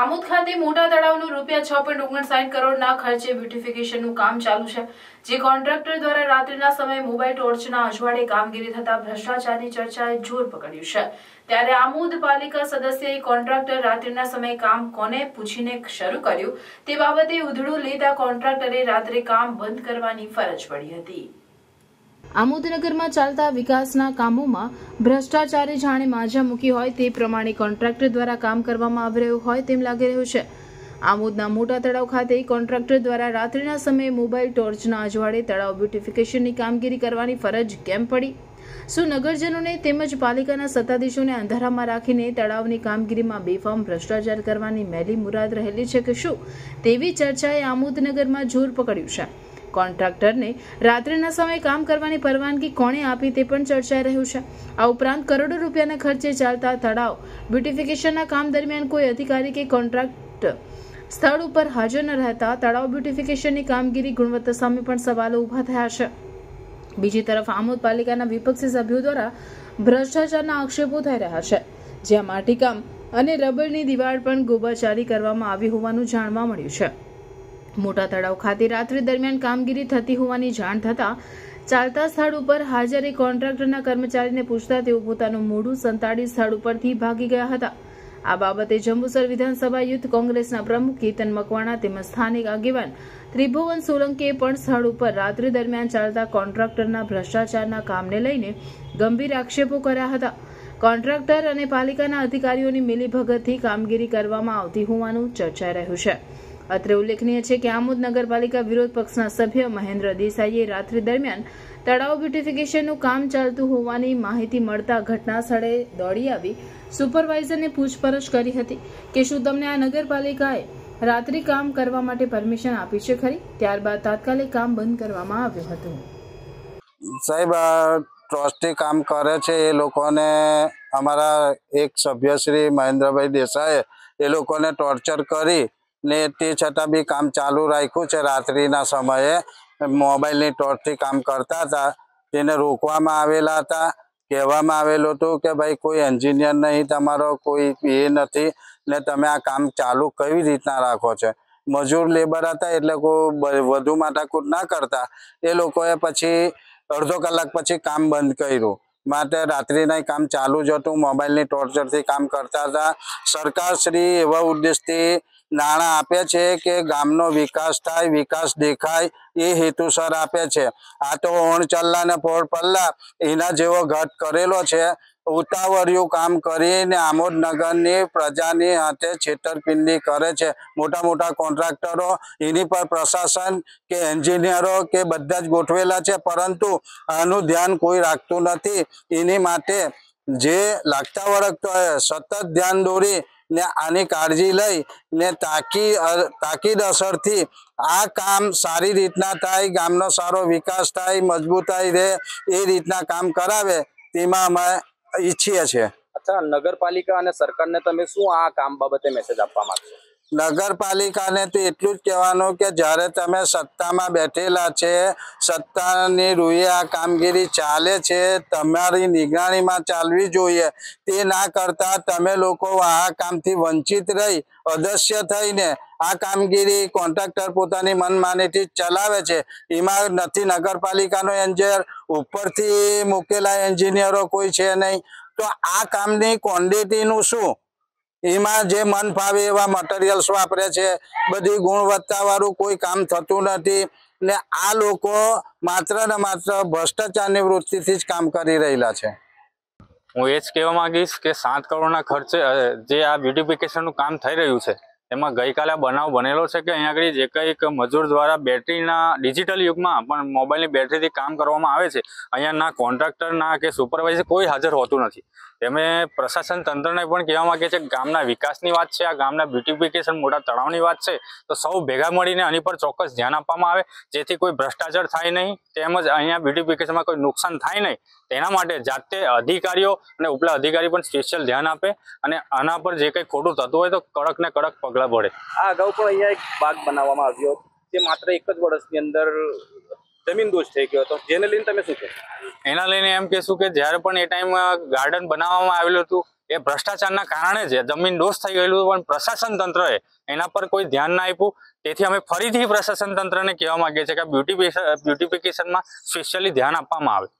આમોદ ખાતે મોટા તળાવનું રૂપિયા 6.59 કરોડના ખર્ચે બ્યુટિફિકેશનનું કામ ચાલુ છે, જે કોન્ટ્રાક્ટર દ્વારા રાત્રિના સમયે મોબાઈલ ટોર્ચના અજવાળે કામગીરી થતા ભ્રષ્ટાચારની ચર્ચાએ જોર પકડ્યું છે. ત્યારે આમોદ પાલિકા સદસ્યએ કોન્ટ્રાક્ટર રાત્રિના સમયે કામ કોને પૂછીને શરૂ કર્યું તે બાબતે ઉધડું લેતા કોન્ટ્રાક્ટરે રાત્રે કામ બંધ કરવાની ફરજ પડી હતી. આમોદનગરમાં ચાલતા વિકાસના કામોમાં ભ્રષ્ટાચારે જાણે માજા મૂકી હોય તે પ્રમાણે કોન્ટ્રાક્ટર દ્વારા કામ કરવામાં આવી રહ્યું હોય તેમ લાગી રહ્યું છે. આમોદના મોટા તળાવ ખાતે કોન્ટ્રાક્ટર દ્વારા રાત્રિના સમયે મોબાઈલ ટોર્ચના અજવાળે તળાવ બ્યુટિફિકેશનની કામગીરી કરવાની ફરજ કેમ પડી? શું નગરજનોને તેમજ પાલિકાના સત્તાધીશોને અંધારામાં રાખીને તળાવની કામગીરીમાં બેફામ ભ્રષ્ટાચાર કરવાની મેલી મુરાદ રહેલી છે કે શું? તેવી ચર્ચાએ આમોદનગરમાં જોર પકડ્યું છે. કોન્ટ્રાક્ટરને રાત્રિના સમયે કામ કરવાની પરવાનગી કોણે આપી તે પણ ચર્ચાઈ રહ્યું છે. આ ઉપરાંત કરોડો રૂપિયાના ખર્ચે ચાલતા તળાવ બ્યુટિફિકેશનના કામ દરમિયાન કોઈ અધિકારી કે કોન્ટ્રાક્ટર સ્થળ ઉપર હાજર ન રહેતા તળાવ બ્યુટિફિકેશનની કામગીરી ગુણવત્તા સામે પણ સવાલો ઊભા થયા છે. બીજી તરફ આમોદ પાલિકાના વિપક્ષી સભ્યો દ્વારા ભ્રષ્ટાચારના આક્ષેપો થઈ રહ્યા છે, જ્યાં માટીકામ અને રબરની દિવાલ પણ ગોબાચારી કરવામાં આવી હોવાનું જાણવા મળ્યું છે. મોટા તળાવ ખાતે રાત્રિ દરમિયાન કામગીરી થતી હોવાની જાણ થતા ચાલતા સ્થળ ઉપર હાજર એક કોન્ટ્રાક્ટરના કર્મચારીને પૂછતા તેઓ પોતાનું મોઢું સંતાડી સ્થળ ઉપરથી ભાગી ગયા હતા. આ બાબતે જંબુસર વિધાનસભા યુથ કોંગ્રેસના પ્રમુખ કેતન મકવાણા તેમજ સ્થાનિક આગેવાન ત્રિભુવન સોલંકીએ પણ સ્થળ ઉપર રાત્રિ દરમિયાન ચાલતા કોન્ટ્રાક્ટરના ભ્રષ્ટાચારના કામને લઈને ગંભીર આક્ષેપો કર્યા હતા. કોન્ટ્રાક્ટર અને પાલિકાના અધિકારીઓની મિલીભગતથી કામગીરી કરવામાં આવતી હોવાનું ચર્ચાઈ રહ્યું છે. અત્રે ઉલ્લેખનીય છે કે આમોદ નગરપાલિકા વિરોધ પક્ષના સભ્ય મહેન્દ્ર દેસાઈએ રાત્રિ દરમિયાન તળાવ બ્યુટિફિકેશનનું કામ ચાલતું હોવાની માહિતી મળતા ઘટના સ્થળે દોડી આવી સુપરવાઇઝરને પૂછપરછ કરી હતી કે શું તમને આ નગરપાલિકાએ રાત્રિ કામ કરવા માટે પરમિશન આપી છે ખરી? ત્યારબાદ તાત્કાલિક કામ બંધ કરવામાં આવ્યું હતું. સાહેબ, ટ્રસ્ટી કામ કરે છે એ લોકોને અમારા એક સભ્ય શ્રી મહેન્દ્રભાઈ દેસાઈએ એ લોકોને ટોર્ચર કરી ને તે છતાં બી કામ ચાલુ રાખ્યું છે. રાત્રિના સમયે મોબાઈલની ટોર્ચથી કામ કરતા હતા, તેને રોકવામાં આવેલા હતા. કહેવામાં આવેલું હતું કે ભાઈ કોઈ એન્જિનિયર નહીં, તમારો કોઈ એ નથી ને તમે આ કામ ચાલુ કેવી રીતના રાખો છો? મજૂર લેબર હતા એટલે કોઈ વધુ માથાકૂટ ના કરતા. એ લોકોએ પછી અડધો કલાક પછી કામ બંધ કર્યું, માટે રાત્રિના કામ ચાલુ જ હતું. મોબાઈલની ટોર્ચરથી કામ કરતા હતા. સરકારશ્રી એવા ઉદ્દેશથી નાણાં આપે છે કે ગામનો વિકાસ થાય, વિકાસ દેખાય એ હેતુસર આપે છે. આ તો ઓણ ચલ્લા ને ફોડ પલ્લા એના જેવો ઘટ કરેલો છે. ઉતાવળિયું કામ કરીને આમોદ નગરની પ્રજાની હાથે છેતરપિંડી કરે છે મોટા મોટા કોન્ટ્રાક્ટરો. એની પર પ્રશાસન કે એન્જિનિયરો કે બધા જ ગોઠવેલા છે, પરંતુ આનું ધ્યાન કોઈ રાખતું નથી. એની માટે જે લાગતા વળગતા સતત ધ્યાન દોરી ને આની કાળજી લઈ ને તાકીદ અસરથી આ કામ સારી રીતના થાય, ગામનો સારો વિકાસ થાય, મજબૂતાઈ રહે એ રીતના કામ કરાવે તેમાં અમે ઈચ્છીએ છીએ. અચ્છા, નગરપાલિકા અને સરકારને તમે શું આ કામ બાબતે મેસેજ આપવા માંગશો? નગરપાલિકાને તો એટલું જ કહેવાનું કે જ્યારે તમે સત્તામાં બેઠેલા છે, સત્તાની રૂએ આ કામગીરી ચાલે છે, તમારી નિગરાણીમાં ચાલવી જોઈએ. તે ના કરતા તમે લોકો આ કામથી વંચિત રહી અદશ્ય થઈને આ કામગીરી કોન્ટ્રાક્ટર પોતાની મનમાનીથી ચલાવે છે. એમાં નથી નગરપાલિકાનો એન્જિનિયર, ઉપરથી મૂકેલા એન્જિનિયરો કોઈ છે નહીં. તો આ કામની ક્વોન્ટિટીનું શું? એમાં જે મન ફાવે એવા મટીરિયલ્સ વાપરે છે, બધી ગુણવત્તાવાળું કોઈ કામ થતું નથી. ને આ લોકો માત્ર ને માત્ર ભ્રષ્ટાચારની વૃત્તિથી જ કામ કરી રહેલા છે. હું એ જ કહેવા માંગીશ કે 7 કરોડના ખર્ચે જે આ બ્યુટિફિકેશનનું કામ થઈ રહ્યું છે એમાં ગઈકાલે બનાવ બનેલો છે કે અહીંયા આગળ જે કંઈક મજૂર દ્વારા બેટરીના ડિજિટલ યુગમાં પણ મોબાઈલની બેટરીથી કામ કરવામાં આવે છે. અહીંયા ના કોન્ટ્રાક્ટર ના કે સુપરવાઇઝર કોઈ હાજર હોતું નથી. તેમે પ્રશાસન તંત્રને પણ કહેવા માંગે છે કે ગામના વિકાસની વાત છે, આ ગામના બ્યુટિફિકેશન મોટા તળાવની વાત છે, તો સૌ ભેગા મળીને આની પર ચોક્કસ ધ્યાન આપવામાં આવે, જેથી કોઈ ભ્રષ્ટાચાર થાય નહીં તેમજ અહીંયા બ્યુટિફિકેશનમાં કોઈ નુકસાન થાય નહીં. તેના માટે જાતે અધિકારીઓ અને ઉપલા અધિકારી પણ સ્પેશિયલ ધ્યાન આપે અને આના પર જે કંઈ ખોટું થતું હોય તો કડક ને કડક પગલાં ભરે. આ અગાઉ પણ અહીંયા એક બાગ બનાવવામાં આવ્યો, તે માત્ર 1 જ વર્ષની અંદર જમીન દોષ થઈ ગયો હતો. જેને લઈને તમે શું કહો? એના લઈને એમ કહેશું કે જ્યારે પણ એ ટાઈમ ગાર્ડન બનાવવામાં આવેલું હતું એ ભ્રષ્ટાચારના કારણે જ જમીન દોષ થઈ ગયેલું, પણ પ્રશાસન તંત્રએ એના પર કોઈ ધ્યાન ના આપ્યું. તેથી અમે ફરીથી પ્રશાસન તંત્રને કહેવા માંગીએ છીએ કે બ્યુટીફિકેશનમાં સ્પેશિયલી ધ્યાન આપવામાં આવે.